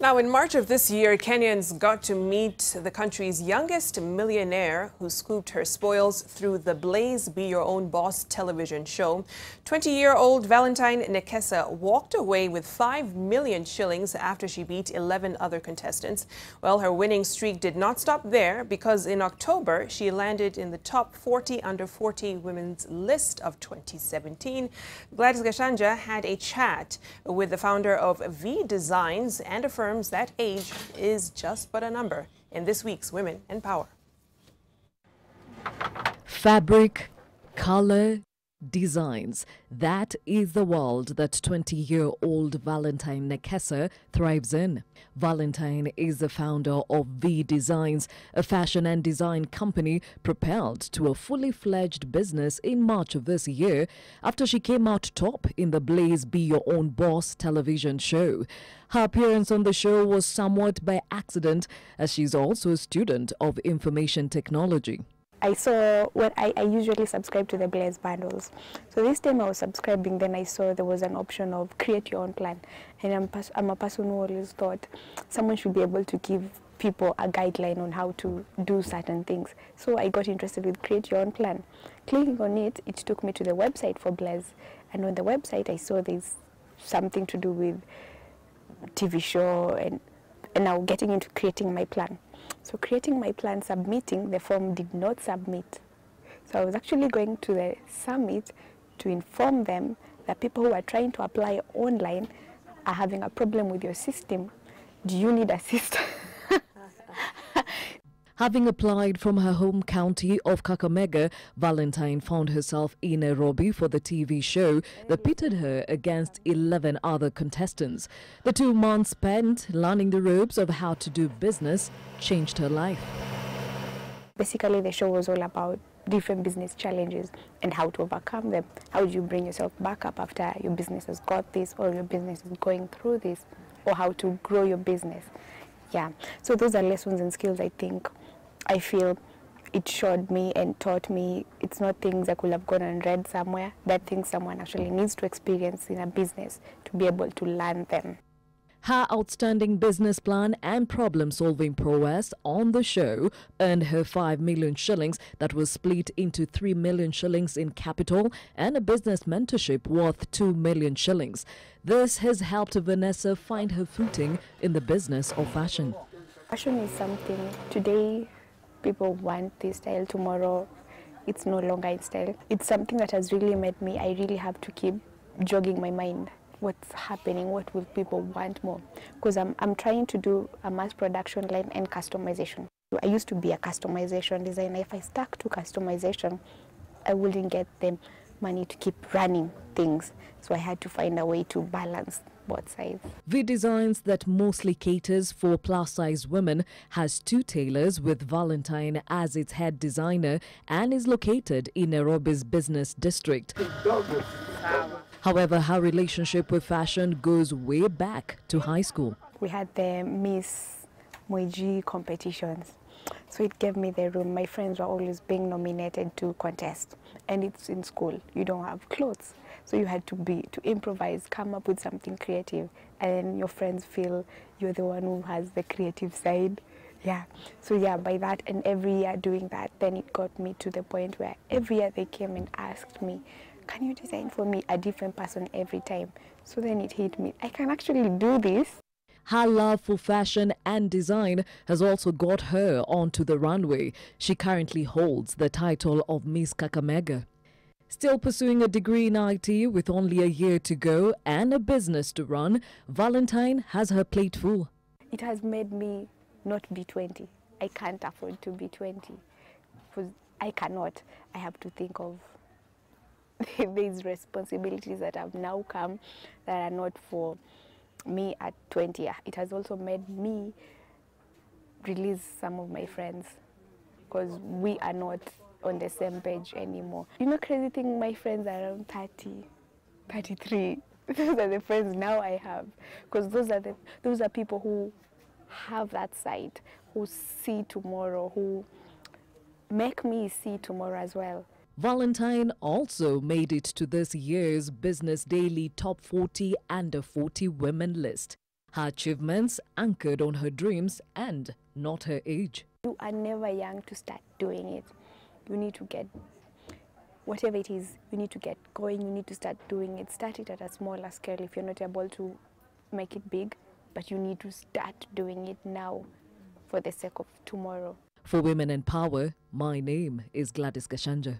Now, in March of this year, Kenyans got to meet the country's youngest millionaire who scooped her spoils through the Blaze Be Your Own Boss television show. 20-year-old Valentine Nekesa walked away with 5 million shillings after she beat 11 other contestants. Well, her winning streak did not stop there because in October, she landed in the top 40 under 40 women's list of 2017. Gladys Gachanja had a chat with the founder of V Designs and a firm that age is just but a number in this week's Women in Power. Fabric, color, designs. That is the world that 20-year-old Valentine Nekesa thrives in. Valentine is the founder of V Designs, a fashion and design company propelled to a fully fledged business in March of this year after she came out top in the Blaze Be Your Own Boss television show. Her appearance on the show was somewhat by accident, as she's also a student of information technology. I saw what I usually subscribe to the Blaze bundles. So this time I was subscribing, then I saw there was an option of create your own plan. And I'm a person who always thought someone should be able to give people a guideline on how to do certain things. So I got interested with create your own plan. Clicking on it, it took me to the website for Blaze. And on the website I saw there's something to do with TV show and now getting into creating my plan. So creating my plan, submitting, the form did not submit. So I was actually going to the summit to inform them that people who are trying to apply online are having a problem with your system. Do you need assistance? Having applied from her home county of Kakamega, Valentine found herself in Nairobi for the TV show that pitted her against 11 other contestants. The 2 months spent learning the ropes of how to do business changed her life. Basically, the show was all about different business challenges and how to overcome them. How do you bring yourself back up after your business has got this, or your business is going through this, or how to grow your business. Yeah, so those are lessons and skills I think I feel it showed me and taught me. It's not things I could have gone and read somewhere, that things someone actually needs to experience in a business to be able to learn them. Her outstanding business plan and problem-solving prowess on the show earned her 5 million shillings that was split into 3 million shillings in capital and a business mentorship worth 2 million shillings. This has helped Vanessa find her footing in the business of fashion. Fashion is something today people want this style, tomorrow it's no longer in style. It's something that has really made me, I really have to keep jogging my mind. What's happening, what will people want more? Because I'm trying to do a mass production line and customization. I used to be a customization designer. If I stuck to customization, I wouldn't get the money to keep running things. So I had to find a way to balance both sides. V Designs, that mostly caters for plus-size women, has 2 tailors with Valentine as its head designer and is located in Nairobi's business district. However, her relationship with fashion goes way back to high school. We had the Miss Moiji competitions, so it gave me the room. My friends were always being nominated to contest, and it's in school. You don't have clothes, so you had to improvise, come up with something creative, and your friends feel you're the one who has the creative side. Yeah, so yeah, by that and every year doing that, then it got me to the point where every year they came and asked me, can you design for me? A different person every time. So then it hit me, I can actually do this. Her love for fashion and design has also got her onto the runway. She currently holds the title of Miss Kakamega. Still pursuing a degree in IT with only a year to go and a business to run, Valentine has her plate full. It has made me not be 20. I can't afford to be 20. I cannot. I have to think of these responsibilities that have now come that are not for me at 20. It has also made me release some of my friends because we are not on the same page anymore. You know, crazy thing, my friends are around 30, 33. Those are the friends now I have, because those are people who have that side, who see tomorrow, who make me see tomorrow as well. Valentine also made it to this year's Business Daily Top 40 Under 40 Women list. Her achievements anchored on her dreams and not her age. You are never young to start doing it. You need to get whatever it is, you need to get going, you need to start doing it. Start it at a smaller scale if you're not able to make it big, but you need to start doing it now for the sake of tomorrow. For Women in Power, my name is Gladys Gachanja.